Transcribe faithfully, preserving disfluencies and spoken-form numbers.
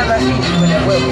Nada así, huele a huevo.